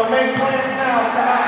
So make plans now.